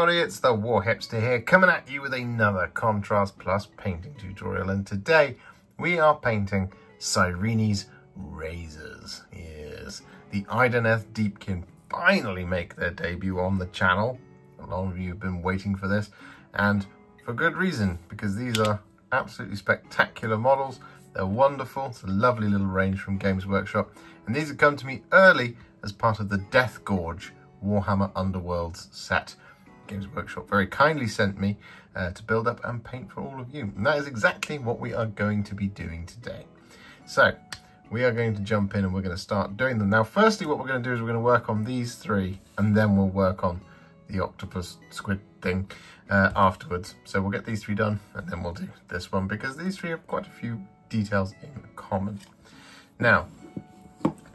everybody, it's the Warhipster here, coming at you with another Contrast Plus painting tutorial, and today we are painting Cyreni's Razors. Yes, the Idoneth Deepkin finally make their debut on the channel. A lot of you have been waiting for this, and for good reason, because these are absolutely spectacular models. They're wonderful. It's a lovely little range from Games Workshop, and these have come to me early as part of the Death Gorge Warhammer Underworlds set. Games Workshop very kindly sent me to build up and paint for all of you, and that is exactly what we are going to be doing today. So we are going to jump in and we're going to start doing them. Now firstly what we're going to do is we're going to work on these three, and then we'll work on the octopus squid thing afterwards. So we'll get these three done and then we'll do this one, because these three have quite a few details in common. Now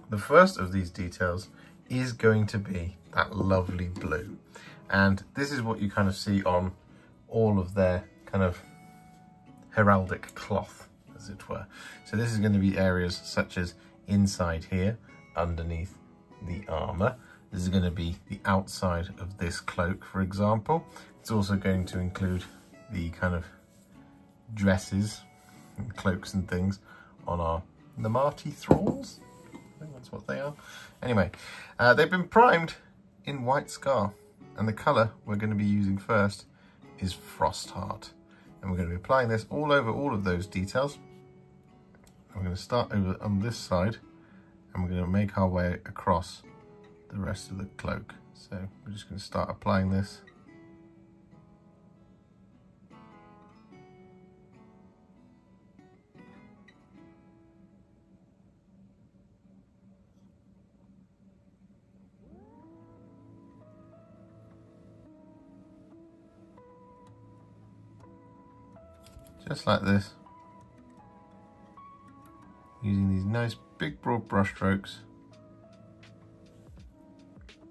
the first of these details is going to be that lovely blue, and this is what you kind of see on all of their kind of heraldic cloth, as it were. So this is going to be areas such as inside here, underneath the armor. This is going to be the outside of this cloak, for example. It's also going to include the kind of dresses and cloaks and things on our Namati thralls. I think that's what they are. Anyway, they've been primed in White Scar, and the colour we're going to be using first is Frostheart. And we're going to be applying this all over all of those details. And we're going to start over on this side, and we're going to make our way across the rest of the cloak. So we're just going to start applying this. Just like this, using these nice big broad brush strokes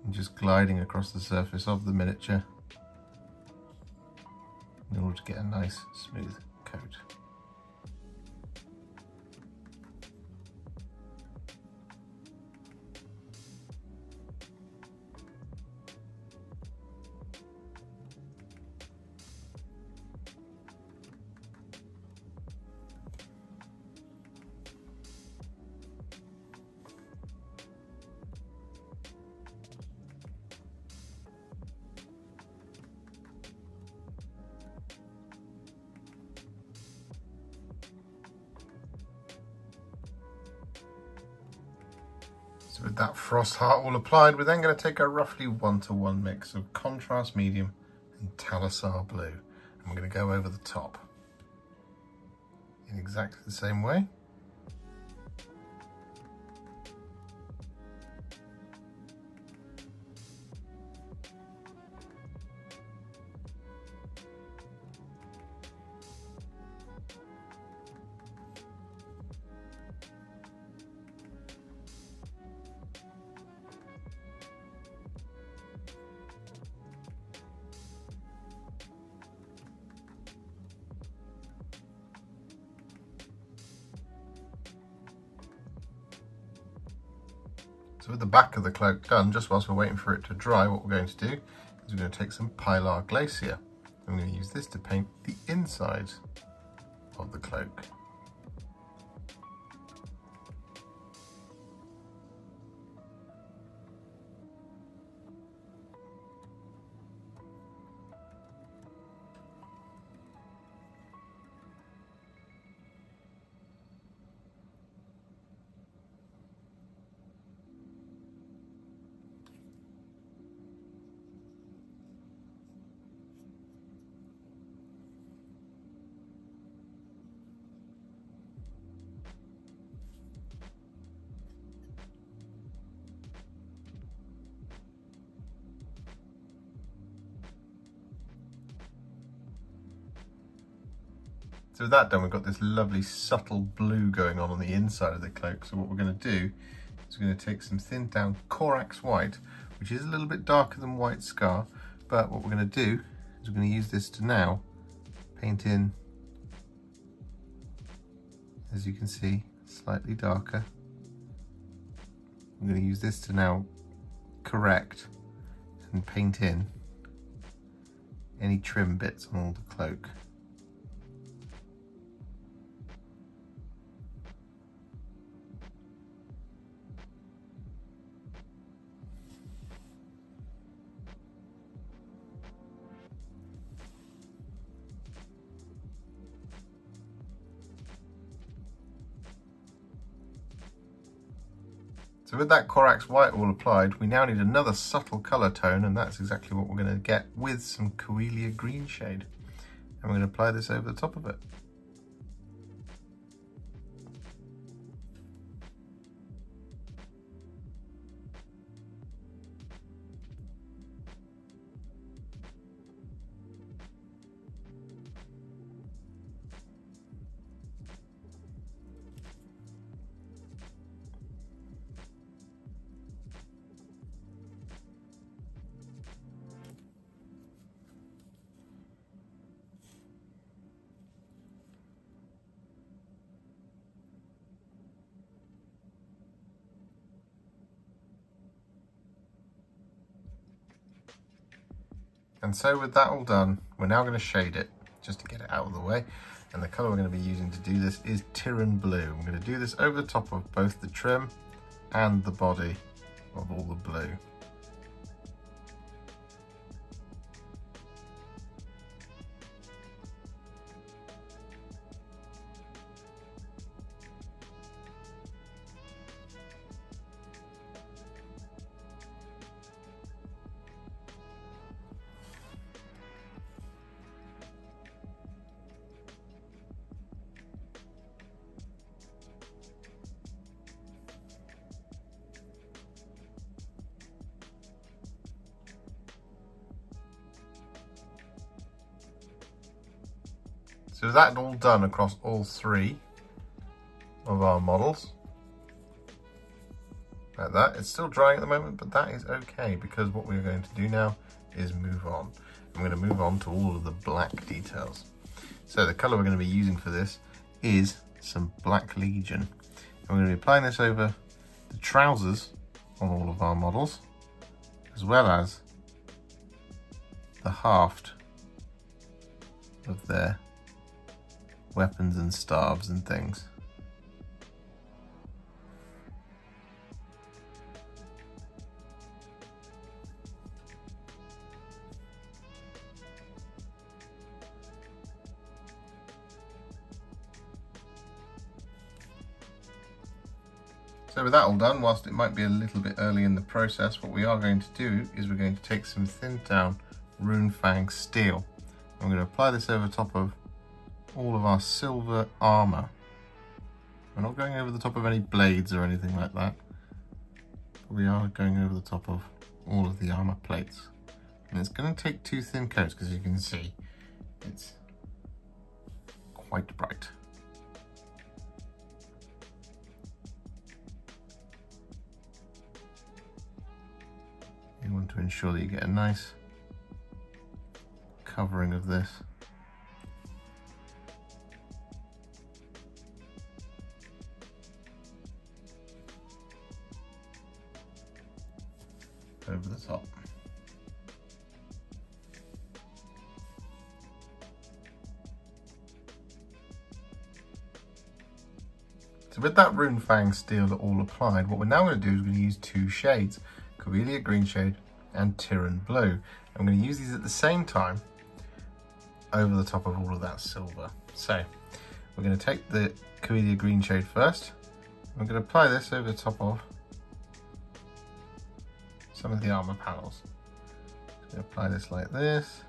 and just gliding across the surface of the miniature in order to get a nice smooth coat. So with that Frostheart all applied, we're then going to take a roughly 1-to-1 mix of Contrast Medium and Talassar Blue, and we're going to go over the top in exactly the same way. So with the back of the cloak done, just whilst we're waiting for it to dry, what we're going to do is we're going to take some Pylar Glacier. I'm going to use this to paint the inside of the cloak. So with that done, we've got this lovely subtle blue going on the inside of the cloak. So what we're going to do is we're going to take some thinned down Corax White, which is a little bit darker than White Scar, but what we're going to do is we're going to use this to now paint in, as you can see, slightly darker. I'm going to use this to now correct and paint in any trim bits on all the cloak. So with that Corax White all applied, we now need another subtle colour tone, and that's exactly what we're going to get with some Coelia Greenshade. And we're going to apply this over the top of it. And so with that all done, we're now going to shade it, just to get it out of the way. And the colour we're going to be using to do this is Tyran Blue. I'm going to do this over the top of both the trim and the body of all the blue. So that's all done across all three of our models. Like that. It's still drying at the moment, but that is okay, because what we're going to do now is move on. I'm going to move on to all of the black details. So the colour we're going to be using for this is some Black Legion. And we're going to be applying this over the trousers on all of our models, as well as the haft of their weapons and staves and things. So with that all done, whilst it might be a little bit early in the process, what we are going to do is we're going to take some thinned down Runefang Steel. I'm going to apply this over top of all of our silver armour. We're not going over the top of any blades or anything like that, but we are going over the top of all of the armour plates. And it's going to take two thin coats, because you can see it's quite bright. You want to ensure that you get a nice covering of this. Over the top. So with that Runefang Steel all applied, what we're now going to do is we're going to use two shades, Coelia Greenshade and Tyran Blue. I'm going to use these at the same time over the top of all of that silver. So we're going to take the Coelia Greenshade first. I'm going to apply this over the top of some of the armor panels. So apply this like this.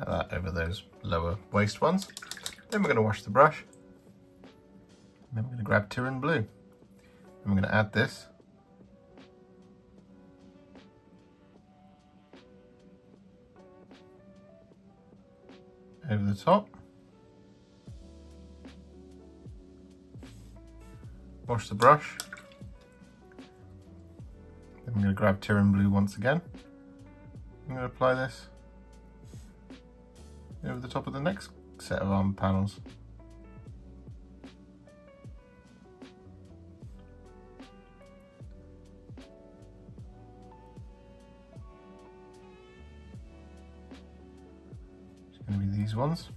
Like that, over those lower waist ones. Then we're going to wash the brush. Then we're going to grab Tyran Blue, and we're going to add this over the top. Wash the brush, I'm going to grab Tyran Blue once again. I'm going to apply this over the top of the next set of arm panels. It's going to be these ones.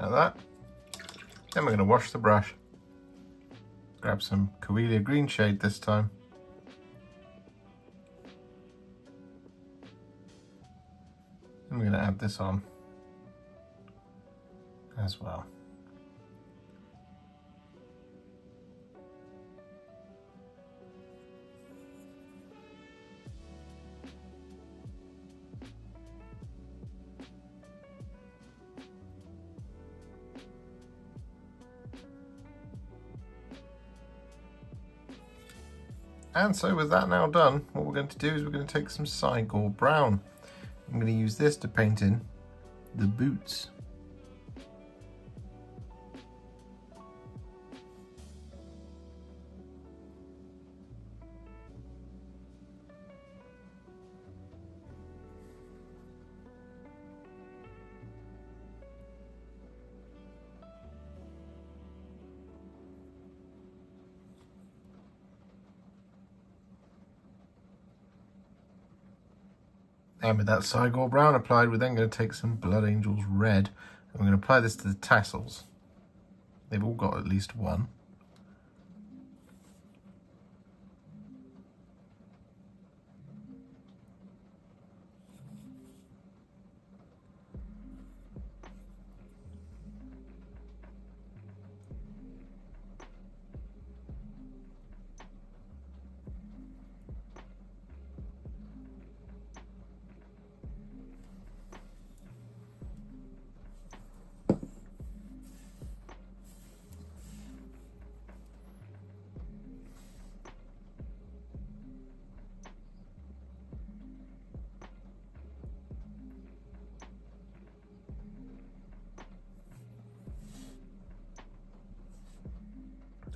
Like that. Then we're going to wash the brush. Grab some Coelia Greenshade this time. And we're going to add this on as well. And so with that now done, what we're going to do is we're going to take some Cygor Brown. I'm going to use this to paint in the boots. And with that Cygor Brown applied, we're then going to take some Blood Angels Red and we're going to apply this to the tassels. They've all got at least one.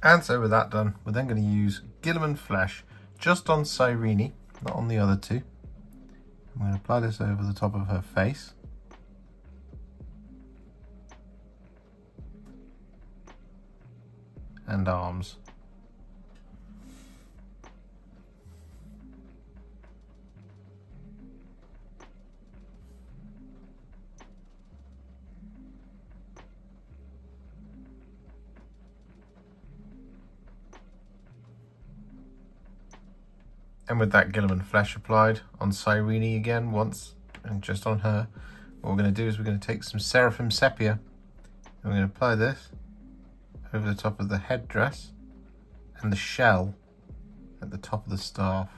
And so with that done, we're then going to use Guilliman Flesh just on Cyreni, not on the other two. I'm going to apply this over the top of her face. And arms. And with that Guilliman Flesh applied on Cyreni again once, and just on her, what we're going to do is we're going to take some Seraphim Sepia and we're going to apply this over the top of the headdress and the shell at the top of the staff.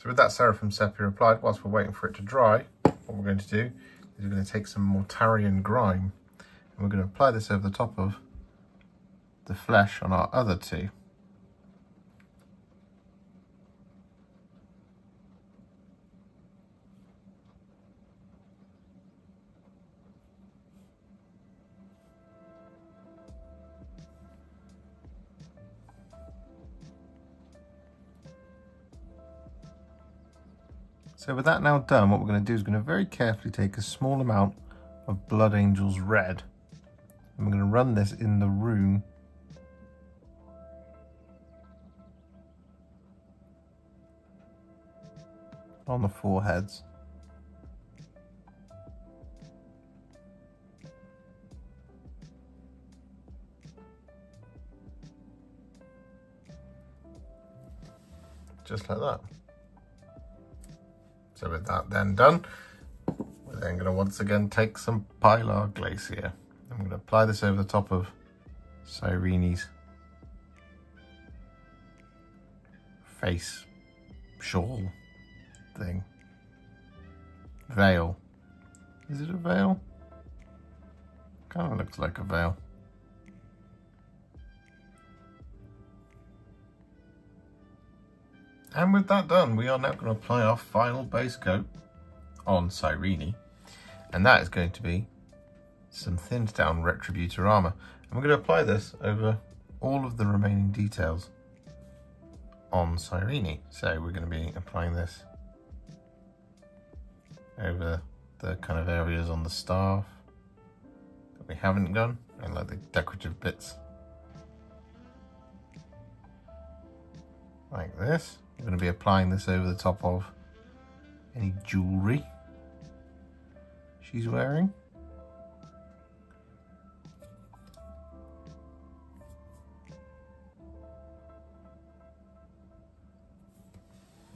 So with that Seraphim Sepia applied, whilst we're waiting for it to dry, what we're going to do is we're going to take some Mortarion Grime and we're going to apply this over the top of the flesh on our other two. So with that now done, what we're going to do is we're going to very carefully take a small amount of Blood Angels Red and we're going to run this in the room. On the foreheads. just like that. So with that then done, we're then going to once again take some Pylar Glacier. I'm going to apply this over the top of Cyreni's face shawl thing. Veil. Is it a veil? Kind of looks like a veil. And with that done, we are now going to apply our final base coat on Cyreni. And that is going to be some thinned down Retributor armor. And we're going to apply this over all of the remaining details on Cyreni. So we're going to be applying this over the kind of areas on the staff that we haven't done, and like the decorative bits. Like this. I'm going to be applying this over the top of any jewellery she's wearing.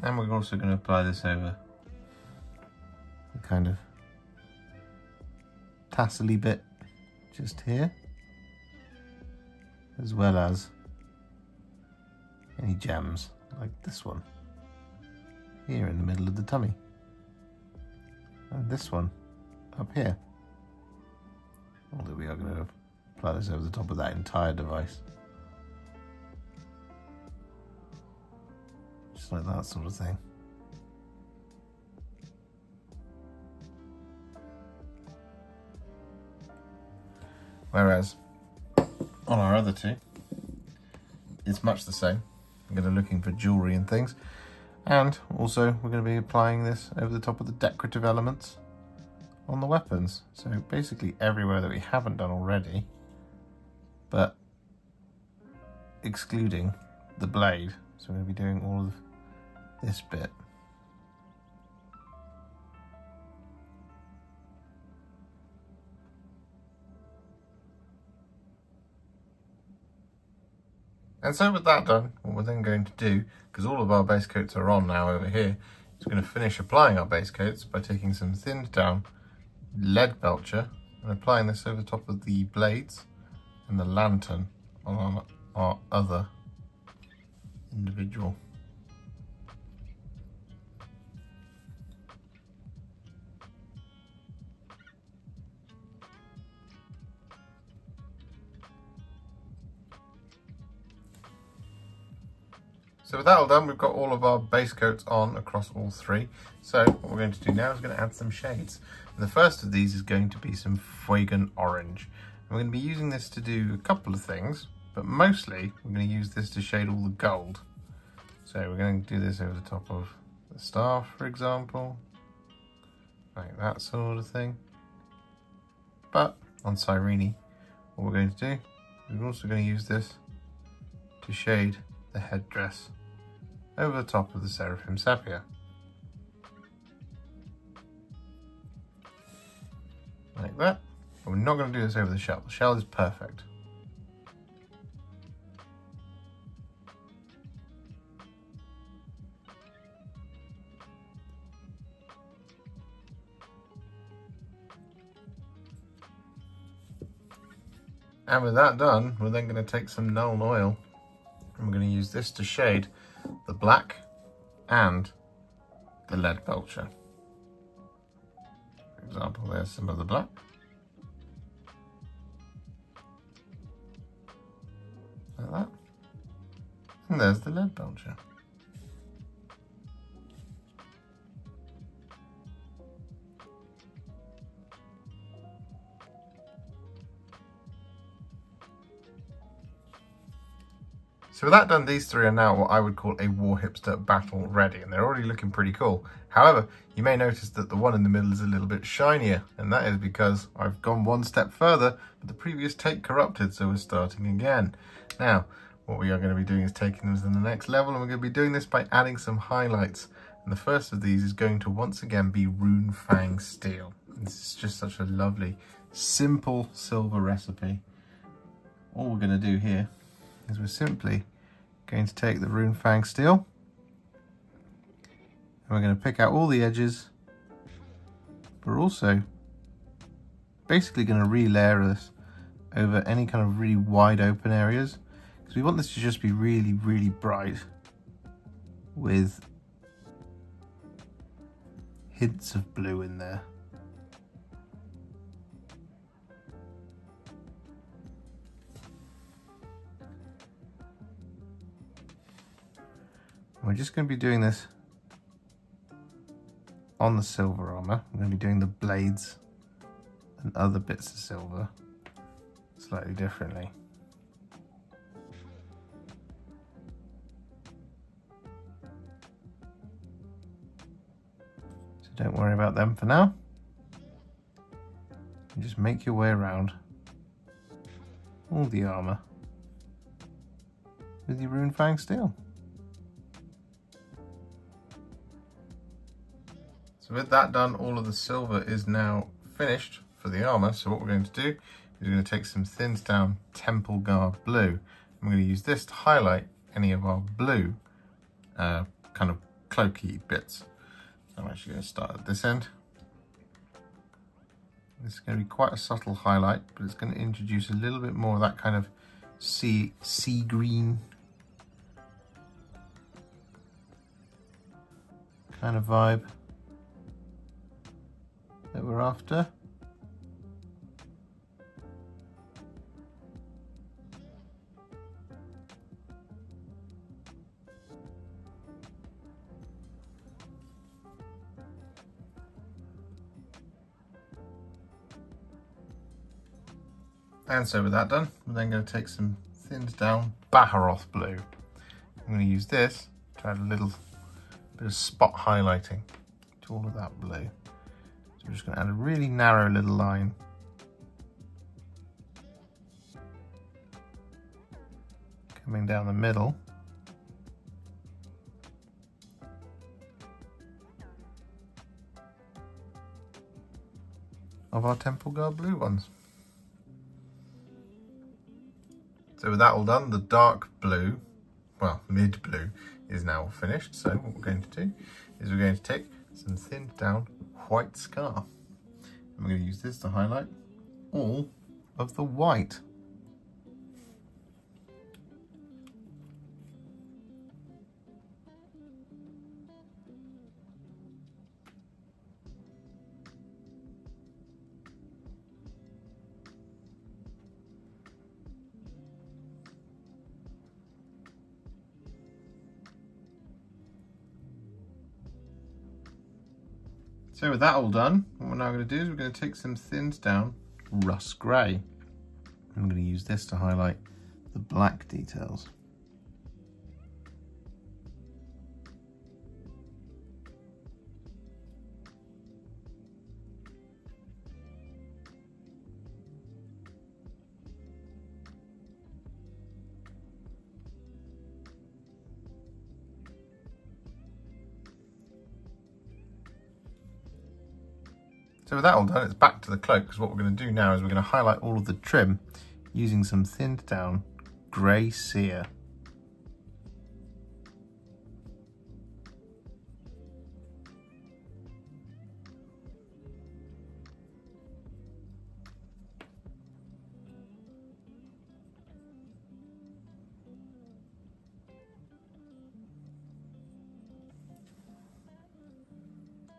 And we're also going to apply this over the kind of tassel-y bit just here, as well as any gems like this one here in the middle of the tummy, and this one up here. Although we are going to apply this over the top of that entire device, just like that sort of thing. Whereas on our other two, it's much the same. We're going to be looking for jewellery and things, and also we're going to be applying this over the top of the decorative elements on the weapons. So basically everywhere that we haven't done already, but excluding the blade. So we're going to be doing all of this bit. And so with that done, what we're then going to do, because all of our base coats are on now over here, is going to finish applying our base coats by taking some thinned down Leadbelcher and applying this over top of the blades and the lantern on our other individual. So with that all done, we've got all of our base coats on across all three. So what we're going to do now is going to add some shades. And the first of these is going to be some Fuegan Orange. And we're going to be using this to do a couple of things, but mostly we're going to use this to shade all the gold. So we're going to do this over the top of the staff, for example, like that sort of thing. But on Cyreni, what we're going to do, we're also going to use this to shade the headdress over the top of the Seraphim Sepia. Like that. But we're not going to do this over the shell. The shell is perfect. And with that done, we're then going to take some Null Oil. I'm going to use this to shade the black and the Leadbelcher. For example, there's some of the black. Like that. And there's the Leadbelcher. So with that done, these three are now what I would call a Warhipster battle ready, and they're already looking pretty cool. However, you may notice that the one in the middle is a little bit shinier, and that is because I've gone one step further, but the previous take corrupted, so we're starting again. Now, what we are going to be doing is taking them to the next level, and we're going to be doing this by adding some highlights. And the first of these is going to once again be Runefang Steel. This is just such a lovely, simple silver recipe. All we're going to do here is we're simply going to take the Runefang Steel We're going to pick out all the edges. We're also basically going to re-layer this over any kind of really wide open areas, because we want this to just be really, really bright with hints of blue in there. We're just going to be doing this on the silver armor. We're going to be doing the blades and other bits of silver slightly differently. So don't worry about them for now. You just make your way around all the armor with your Runefang Steel. With that done, all of the silver is now finished for the armor. So what we're going to do is we're going to take some thins down Temple Guard Blue. I'm going to use this to highlight any of our blue kind of cloaky bits. I'm actually going to start at this end. This is going to be quite a subtle highlight, but it's going to introduce a little bit more of that kind of sea green kind of vibe that we're after. And so with that done, we're then going to take some thins down Baharoth Blue. I'm going to use this to add a little bit of spot highlighting to all of that blue. So we're just going to add a really narrow little line coming down the middle. Of our Temple Guard Blue ones. So with that all done, the dark blue, well, mid blue, is now finished. So what we're going to do is we're going to take some thinned down White Scar. I'm going to use this to highlight all of the white. So with that all done, what we're now going to do is we're going to take some thins down Rust Grey. I'm going to use this to highlight the black details. So with that all done, it's back to the cloak, because what we're going to do now is we're going to highlight all of the trim using some thinned down Grey Sear.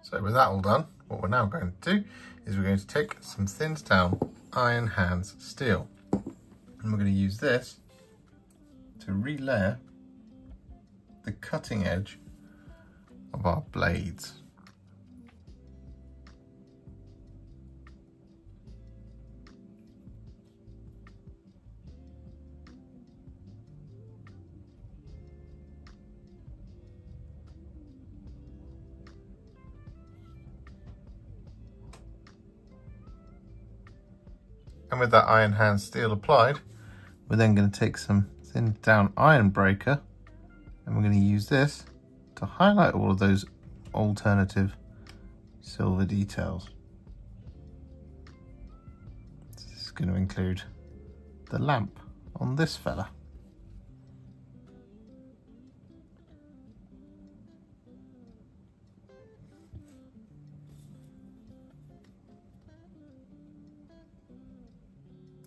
So with that all done, what we're now going to do is we're going to take some thins down Iron Hands Steel, and we're going to use this to re-layer the cutting edge of our blades. And with that Iron Hand Steel applied, we're then going to take some thinned down Iron Breaker, and we're going to use this to highlight all of those alternative silver details. This is going to include the lamp on this fella.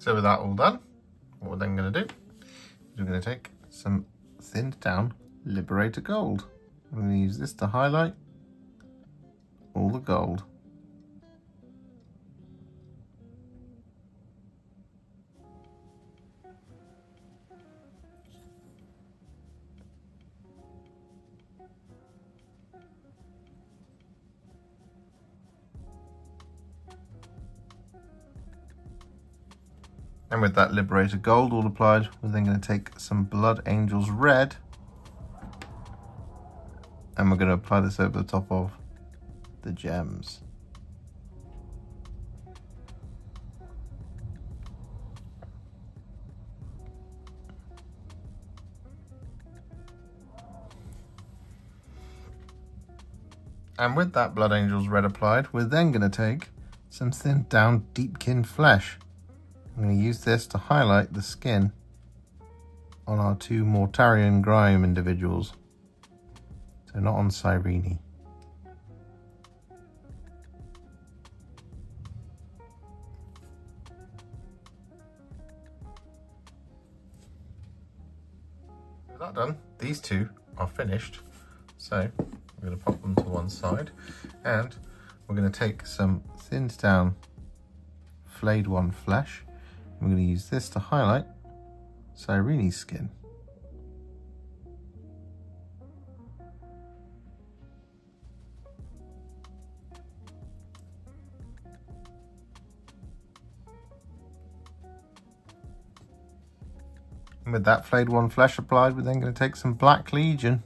So with that all done, what we're then going to do is we're going to take some thinned down Liberator Gold. I'm going to use this to highlight all the gold. And with that Liberator Gold all applied, we're then going to take some Blood Angels Red and we're going to apply this over the top of the gems. And with that Blood Angels Red applied, we're then going to take some thinned down Deepkin Flesh. I'm going to use this to highlight the skin on our two Mortarion Grime individuals. So not on Cyreni. With that done, these two are finished. So we're going to pop them to one side and we're going to take some thinned down Flayed One Flesh. I'm going to use this to highlight Cyreni's skin. And with that Flayed One Flesh applied, we're then going to take some Black Legion and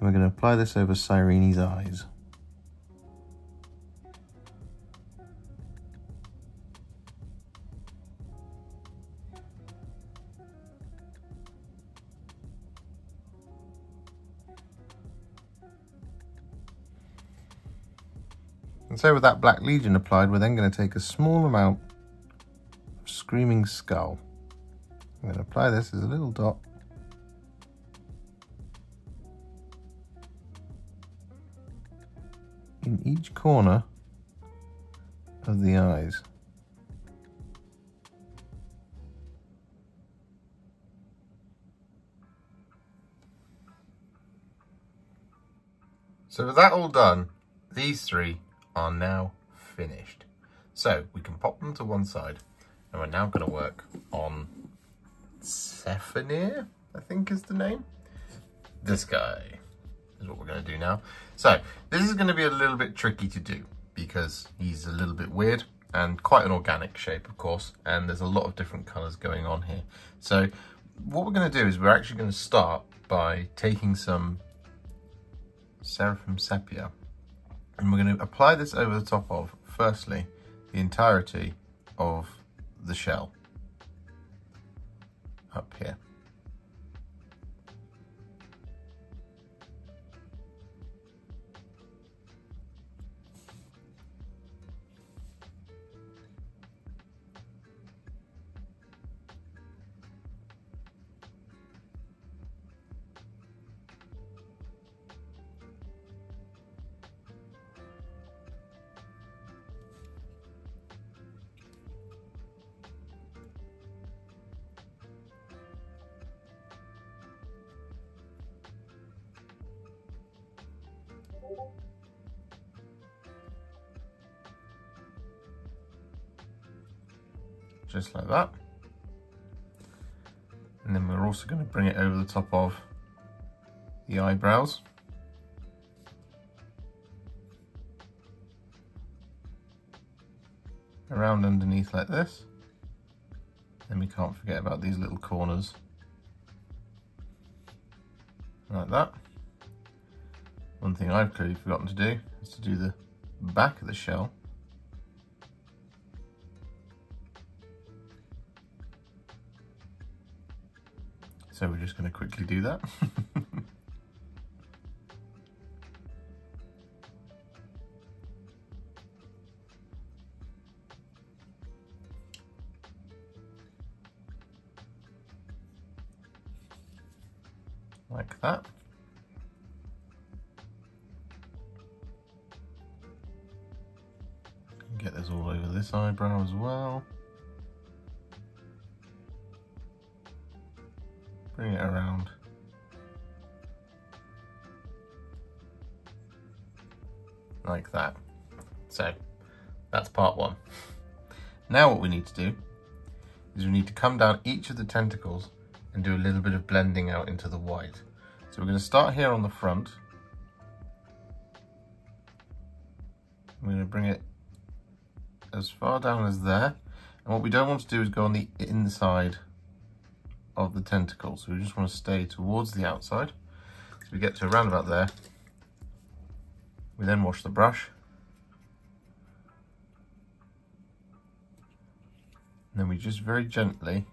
we're going to apply this over Cyreni's eyes. And so with that Black Legion applied, we're then going to take a small amount of Screaming Skull. I'm going to apply this as a little dot. In each corner of the eyes. So with that all done, these three are now finished. So we can pop them to one side and we're now going to work on Sephania, I think is the name. This guy is what we're going to do now. So this is going to be a little bit tricky to do because he's a little bit weird and quite an organic shape, of course, and there's a lot of different colors going on here. So what we're going to do is we're actually going to start by taking some Seraphim Sepia. And we're going to apply this over the top of, firstly, the entirety of the shell up here. Just like that. And then we're also going to bring it over the top of the eyebrows. Around underneath like this. Then we can't forget about these little corners. Like that. One thing I've clearly forgotten to do is to do the back of the shell. So we're just going to quickly do that. Like that. Get this all over this eyebrow as well. bring it around. Like that. So that's part one. Now what we need to do is we need to come down each of the tentacles and do a little bit of blending out into the white. So we're going to start here on the front. I'm going to bring it as far down as there. And what we don't want to do is go on the inside of the tentacle. So we just want to stay towards the outside. So we get to around about there. We then wash the brush. And then we just very gently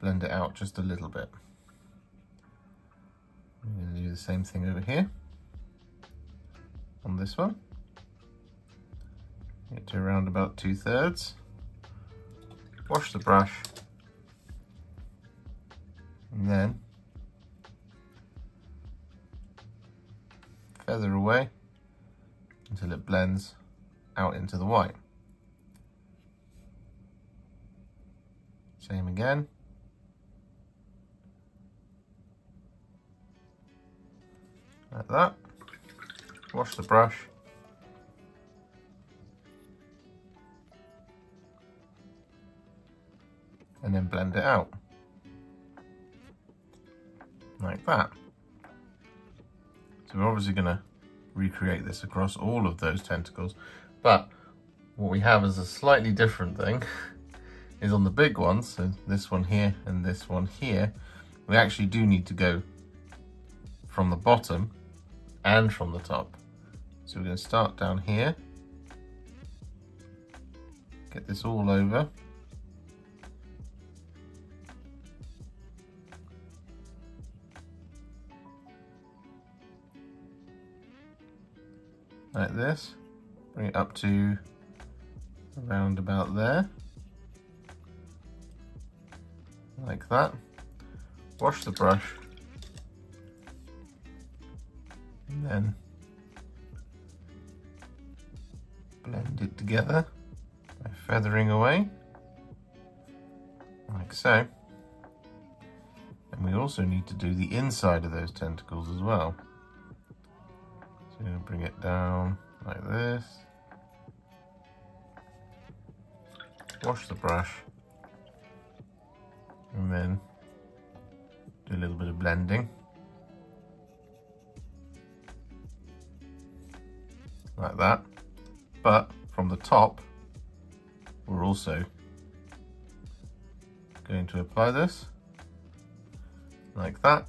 blend it out just a little bit. We're going to do the same thing over here on this one. Get to around about 2/3. Wash the brush. And then feather away until it blends out into the white. Same again. Like that. Wash the brush. And then blend it out. Like that. So we're obviously going to recreate this across all of those tentacles. But what we have is a slightly different thing is on the big ones, so this one here and this one here, we actually do need to go from the bottom and from the top. So we're going to start down here, get this all over. Like this, bring it up to around about there, like that, wash the brush, and then blend it together by feathering away, like so. And we also need to do the inside of those tentacles as well. So I'm going to bring it down like this, wash the brush, and then do a little bit of blending, like that. But from the top, we're also going to apply this, like that,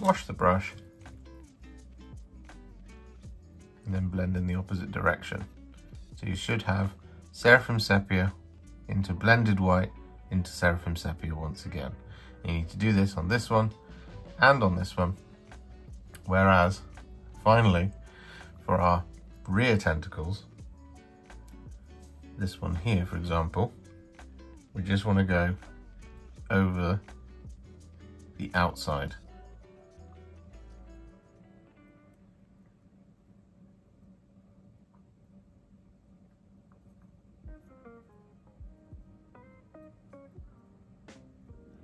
wash the brush, and then blend in the opposite direction. So you should have Seraphim Sepia into blended white into Seraphim Sepia once again. And you need to do this on this one and on this one. Whereas finally for our rear tentacles, this one here for example, we just want to go over the outside.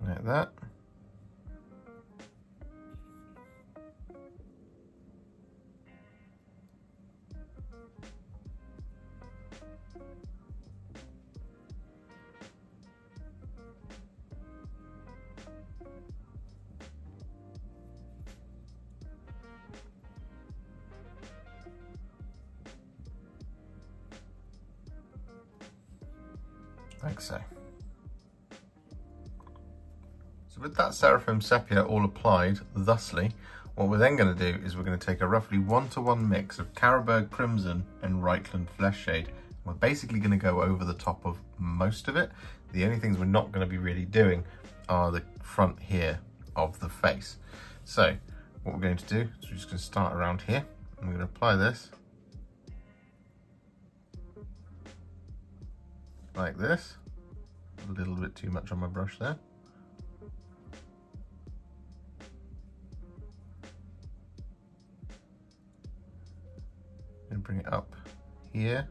Like that. Like so. So with that Seraphim Sepia all applied, thusly, what we're then going to do is we're going to take a roughly 1-to-1 mix of Karaburg Crimson and Reichland Flesh Shade. We're basically going to go over the top of most of it. The only things we're not going to be really doing are the front here of the face. So what we're going to do is we're just going to start around here. I'm going to apply this. Like this. A little bit too much on my brush there. And bring it up here,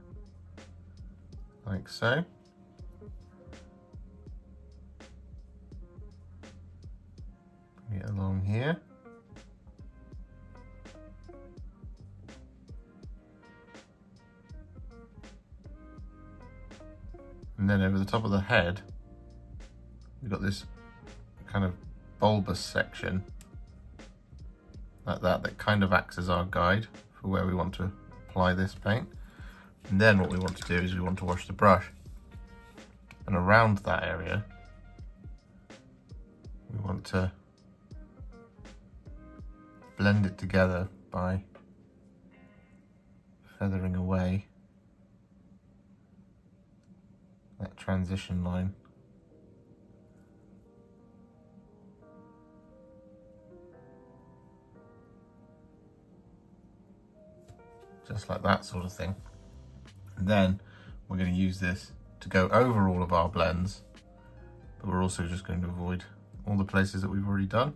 like so, here. And then over the top of the head, we've got this kind of bulbous section like that, that kind of acts as our guide for where we want to apply this paint. And then what we want to do is we want to wash the brush. And around that area, we want to blend it together by feathering away that transition line. Just like that sort of thing. And then we're going to use this to go over all of our blends, but we're also just going to avoid all the places that we've already done.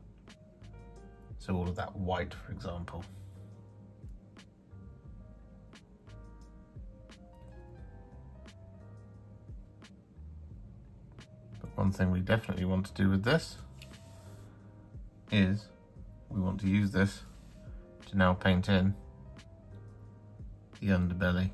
So all of that white, for example. But one thing we definitely want to do with this is we want to use this to now paint in the underbelly.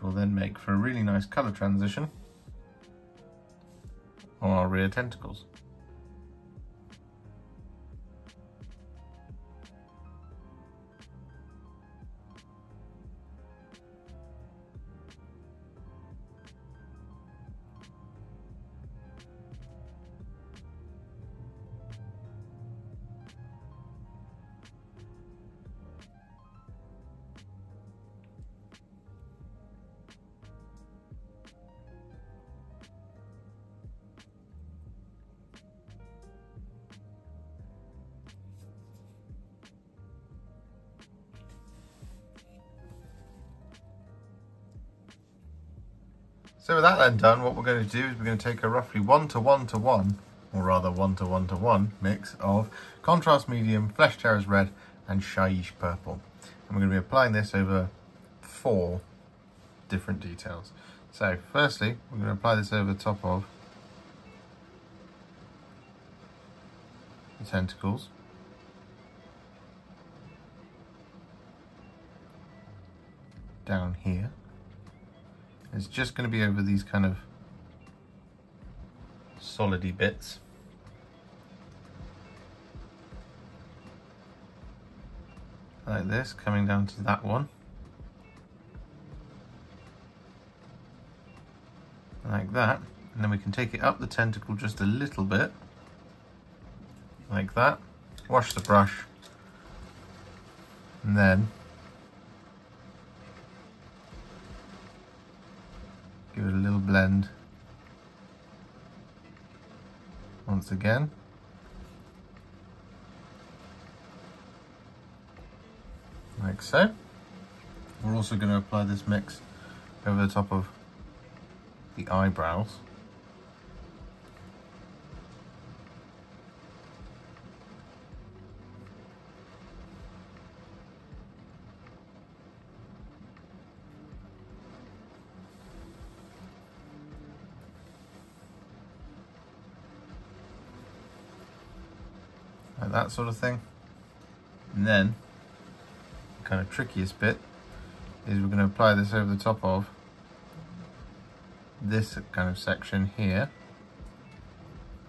Will then make for a really nice colour transition on our rear tentacles. So with that then done, what we're going to do is we're going to take a roughly 1-to-1-to-1, or rather 1-to-1-to-1 mix of Contrast Medium, Flesh Tearers Red and Shyish Purple. And we're going to be applying this over 4 different details. So firstly, we're going to apply this over the top of the tentacles. Down here. It's just going to be over these kind of solidy bits. Like this, coming down to that one. Like that. And then we can take it up the tentacle just a little bit. Like that. Wash the brush. And then give it a little blend once again. Like so. We're also going to apply this mix over the top of the eyebrows. That sort of thing. And then the kind of trickiest bit is we're going to apply this over the top of this kind of section here.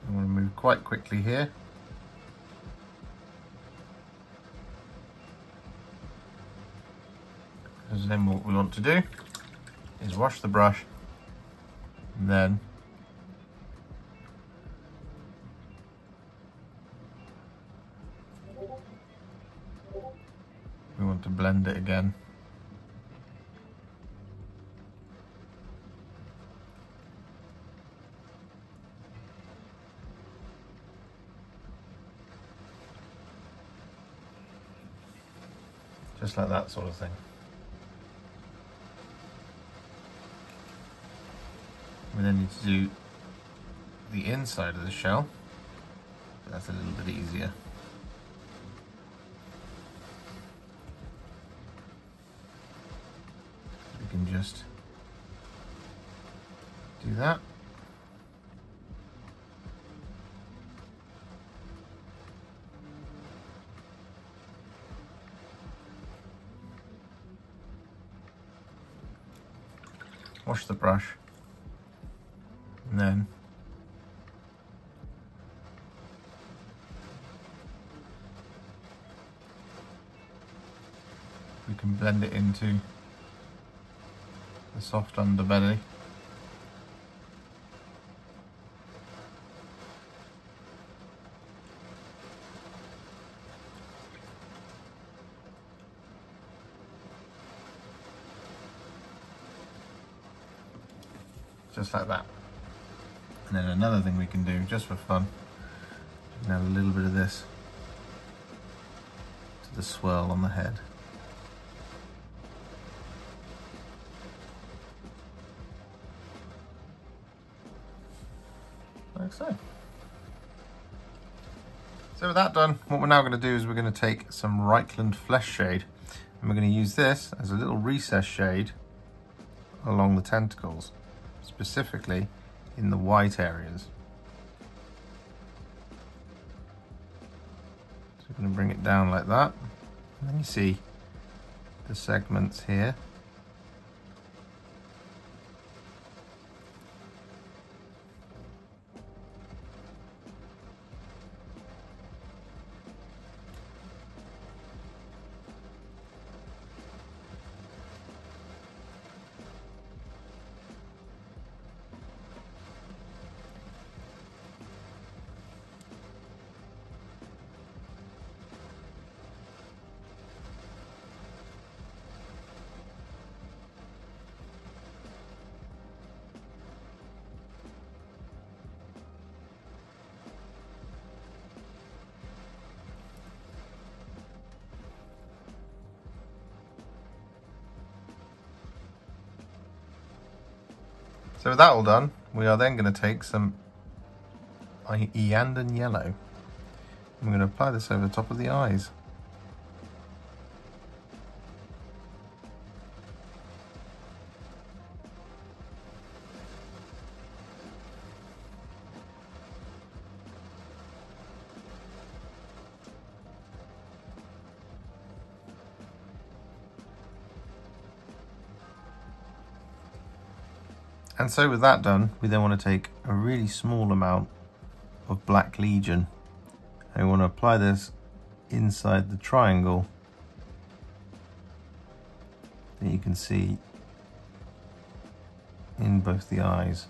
I'm going to move quite quickly here. Because then what we want to do is wash the brush and then we want to blend it again. just like that sort of thing. We then need to do the inside of the shell, but that's a little bit easier. We can just do that. Wash the brush, and then we can blend it into the soft underbelly. Just like that. And then another thing we can do, just for fun, we can add a little bit of this to the swirl on the head. Like so. So with that done, what we're now going to do is we're going to take some Ratling Flesh shade, and we're going to use this as a little recess shade along the tentacles, specifically in the white areas. So we're going to bring it down like that, and then you see the segments here. So with that all done, we are then going to take some Iron Yellow. I'm going to apply this over the top of the eyes. And so with that done, we then want to take a really small amount of Black Legion, and we want to apply this inside the triangle. That you can see in both the eyes.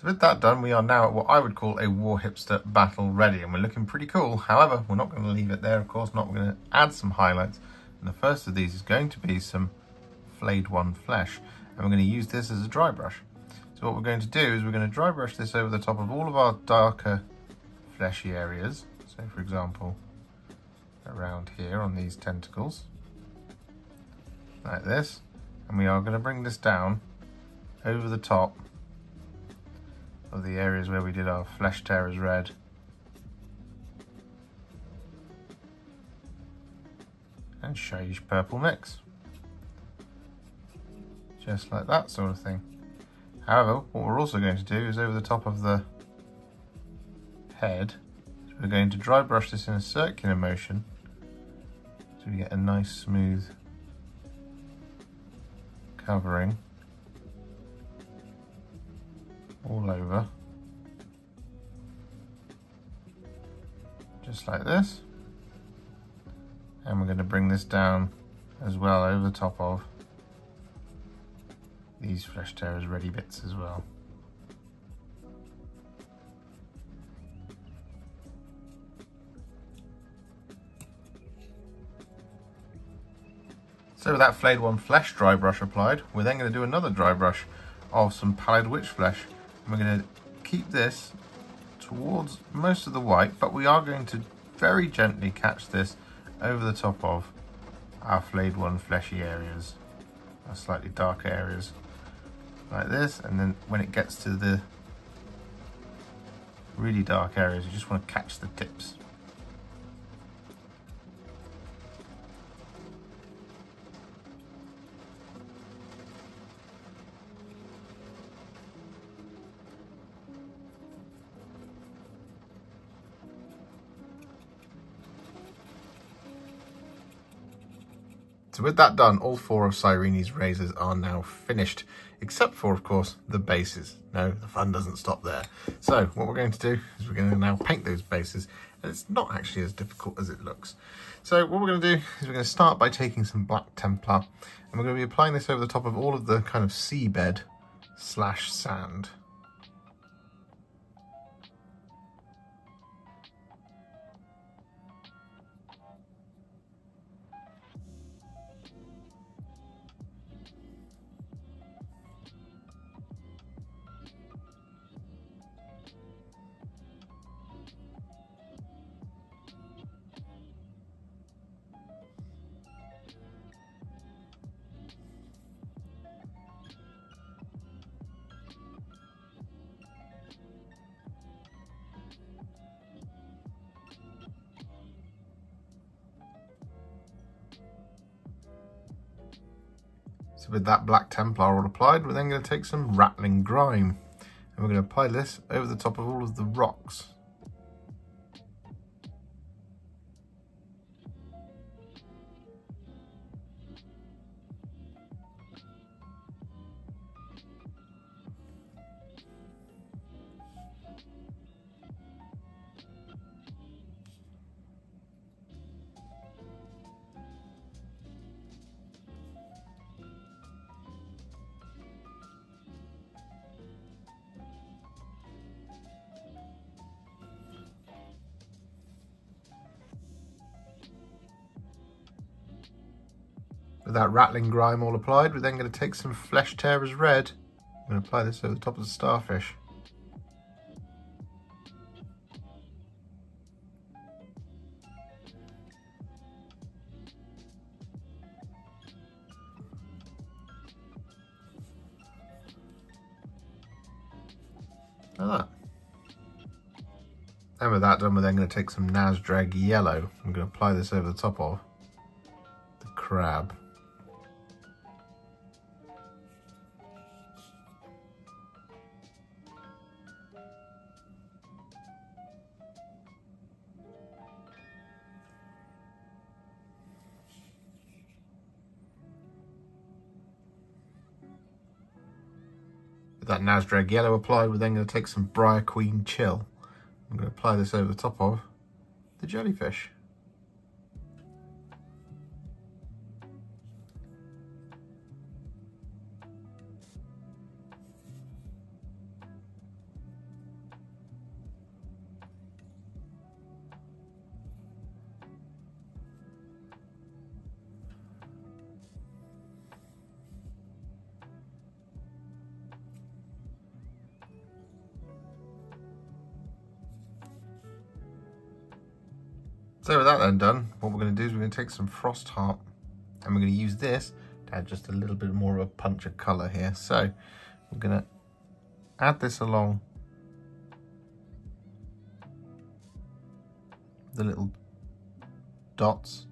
So with that done, we are now at what I would call a Warhipster battle ready, and we're looking pretty cool. However, we're not going to leave it there, of course not. We're going to add some highlights, and the first of these is going to be some Flayed One Flesh, and we're going to use this as a dry brush. So what we're going to do is we're going to dry brush this over the top of all of our darker fleshy areas. So for example, around here on these tentacles, like this, and we are going to bring this down over the top of the areas where we did our Flesh Tearers Red and Shadish Purple mix. Just like that sort of thing. However, what we're also going to do is over the top of the head, we're going to dry brush this in a circular motion so we get a nice smooth covering all over, just like this, and we're going to bring this down as well over the top of these Flesh Tearers ready bits as well. So with that Flayed One Flesh dry brush applied, we're then going to do another dry brush of some pallid witch flesh, and we're going to keep this towards most of the white, but we are going to very gently catch this over the top of our Flayed One fleshy areas, our slightly darker areas, like this. And then when it gets to the really dark areas, you just want to catch the tips. So with that done, all four of Cyreni's razors are now finished, except for, of course, the bases. No, the fun doesn't stop there. So what we're going to do is we're going to now paint those bases, and it's not actually as difficult as it looks. So what we're going to do is we're going to start by taking some Black Templar, and we're going to be applying this over the top of all of the kind of seabed slash sand. So with that Black Templar all applied, we're then going to take some Ratling Grime, and we're going to apply this over the top of all of the rocks. With that Ratling Grime all applied, we're then going to take some Flesh Tearers Red. I'm going to apply this over the top of the starfish. Like that. And with that done, we're then going to take some Nazdreg Yellow. I'm going to apply this over the top of the crab. That Nazdreg Yellow applied, we're then going to take some Briar Queen Chill. I'm going to apply this over the top of the jellyfish. So with that then done, what we're going to do is we're going to take some Frostheart, and we're going to use this to add just a little bit more of a punch of colour here. So we're going to add this along the little dots.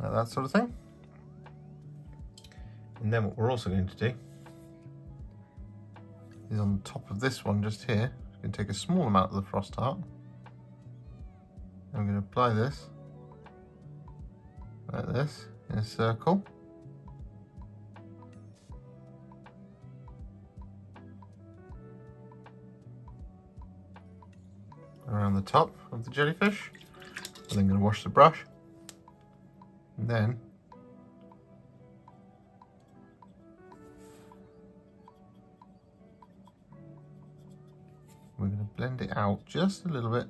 Like that sort of thing. And then what we're also going to do is on the top of this one just here, I'm going to take a small amount of the Frostheart. I'm going to apply this like this in a circle. Around the top of the jellyfish. I'm then going to wash the brush. And then we're going to blend it out just a little bit.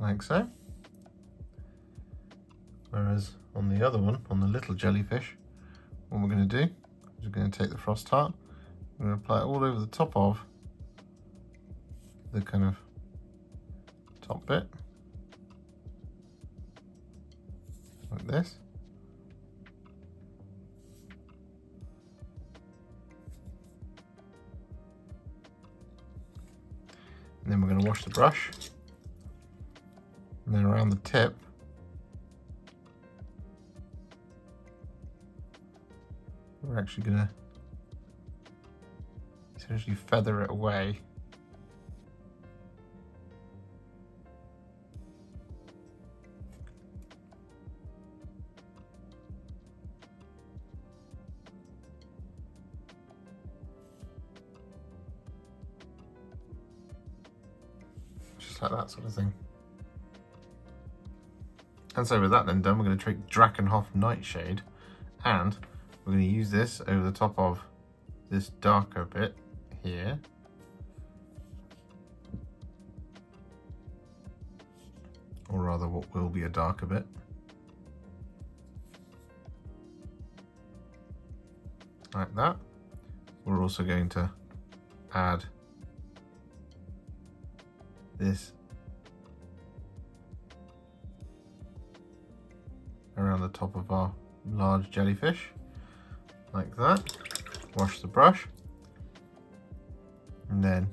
Like so. Whereas on the other one, on the little jellyfish, what we're going to do is we're going to take the Frostheart, we're going to apply it all over the top of the kind of top bit, like this. And then we're going to wash the brush. And then around the tip, we're actually going to essentially feather it away. Just like that sort of thing. And so with that then done, we're going to take Drakenhof Nightshade and we're going to use this over the top of this darker bit here. Or rather what will be a darker bit. Like that. We're also going to add this around the top of our large jellyfish, like that. Wash the brush, and then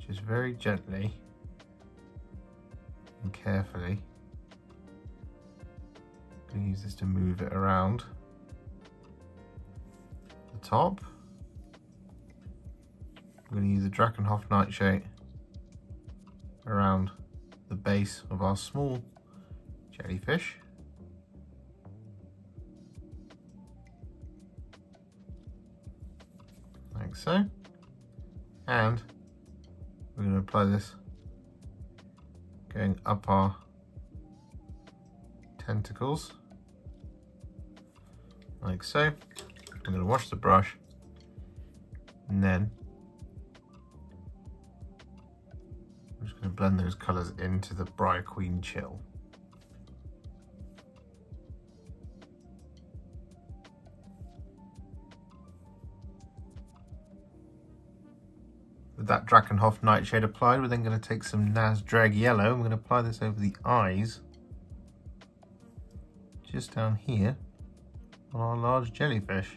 just very gently and carefully, I'm going to use this to move it around the top. I'm going to use the Drakenhof Nightshade around the base of our small jellyfish. Like so. And we're going to apply this going up our tentacles. Like so. We're going to wash the brush and then I'm just going to blend those colours into the Briar Queen Chill. That Drakenhof Nightshade applied, we're then going to take some Nazdreg Yellow and we're going to apply this over the eyes just down here on our large jellyfish.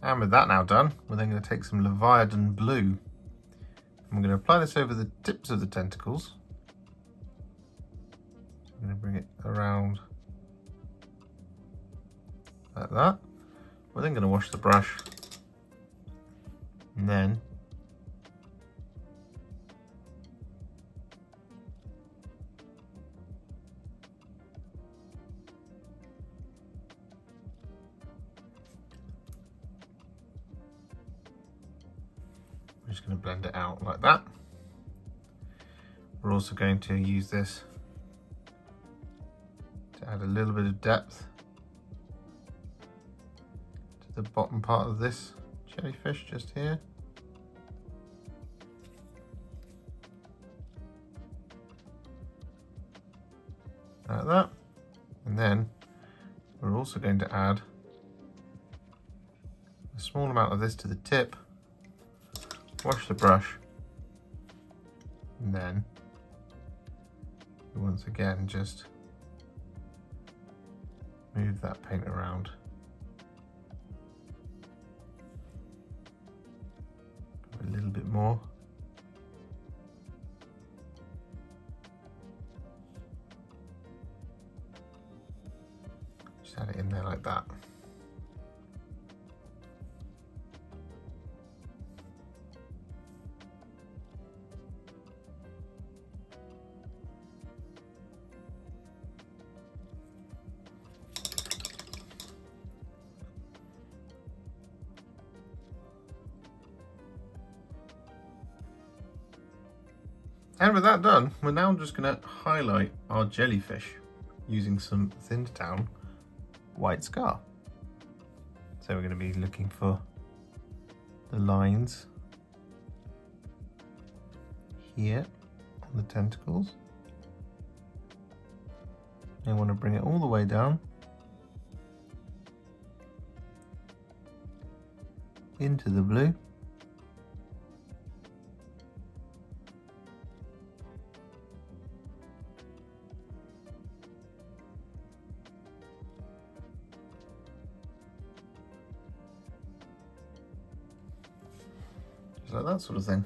And with that now done, we're then going to take some Leviathan Blue and we're going to apply this over the tips of the tentacles. So I'm going to bring it around like that. We're then going to wash the brush and then going to blend it out like that. We're also going to use this to add add a little bit of depth to the bottom part of this jellyfish just here. Like that. And then we're also going to add a small amount of this to the tip, wash the brush, and then once again just move that paint around. A little bit more. Just add it in there like that. And with that done, we're now just going to highlight our jellyfish using some thinned down White Scar. So we're going to be looking for the lines here on the tentacles. And I want to bring it all the way down into the blue. Like that sort of thing.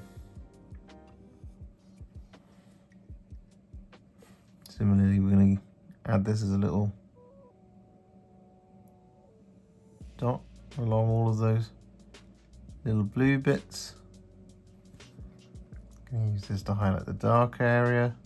Similarly, we're going to add this as a little dot along all of those little blue bits. I'm going to use this to highlight the dark area.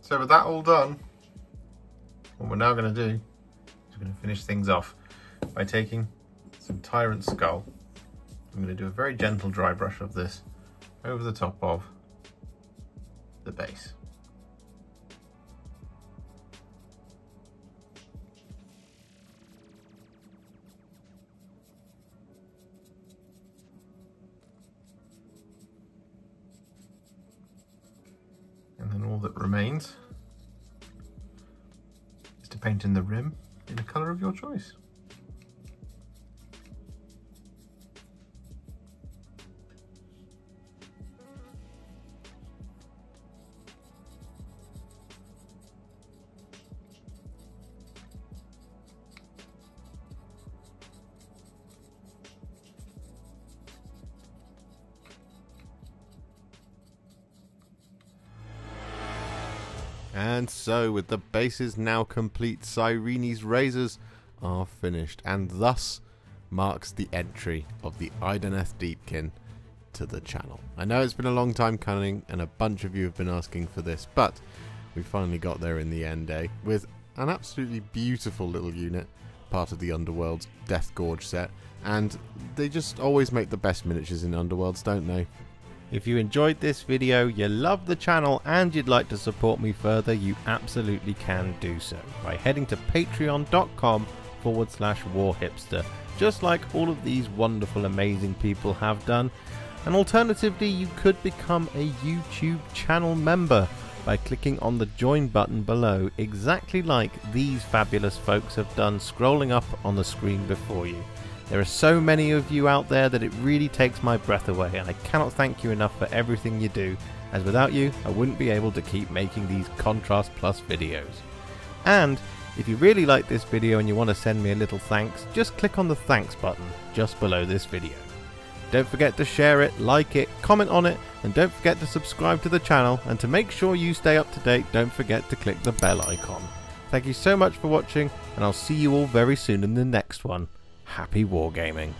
So with that all done, what we're now going to do is we're going to finish things off by taking some Tyrant Skull. I'm going to do a very gentle dry brush of this over the top of the base. Remains is to paint in the rim in a colour of your choice. And so, with the bases now complete, Cyreni's Razors are finished, and thus marks the entry of the Idoneth Deepkin to the channel. I know it's been a long time coming, and a bunch of you have been asking for this, but we finally got there in the end, eh? With an absolutely beautiful little unit, part of the Underworlds Death Gorge set, and they just always make the best miniatures in Underworlds, don't they? If you enjoyed this video, you love the channel and you'd like to support me further, you absolutely can do so by heading to patreon.com/warhipster, just like all of these wonderful amazing people have done. And alternatively, you could become a YouTube channel member by clicking on the join button below, exactly like these fabulous folks have done, scrolling up on the screen before you. There are so many of you out there that it really takes my breath away, and I cannot thank you enough for everything you do, as without you I wouldn't be able to keep making these Contrast Plus videos. And if you really like this video and you want to send me a little thanks, just click on the thanks button just below this video. Don't forget to share it, like it, comment on it, and don't forget to subscribe to the channel, and to make sure you stay up to date, don't forget to click the bell icon. Thank you so much for watching, and I'll see you all very soon in the next one. Happy wargaming.